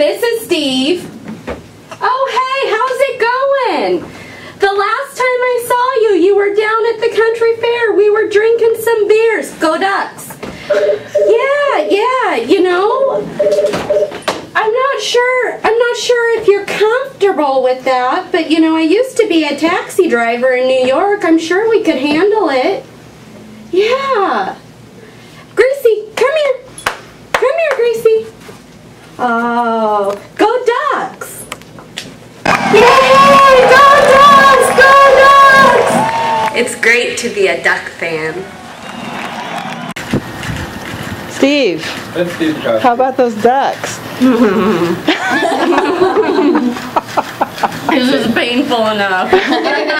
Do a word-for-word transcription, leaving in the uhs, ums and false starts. This is Steve. Oh, hey, how's it going? The last time I saw you, you were down at the country fair. We were drinking some beers. Go Ducks. Yeah, yeah, you know, I'm not sure, I'm not sure if you're comfortable with that, but you know, I used to be a taxi driver in New York. I'm sure we could handle it. Yeah. Gracie, come here. Come here, Gracie. Oh, go Ducks. Yay, go Ducks, go Ducks. It's great to be a Duck fan. Steve, That's Steve Johnson. How about those Ducks? This is painful enough.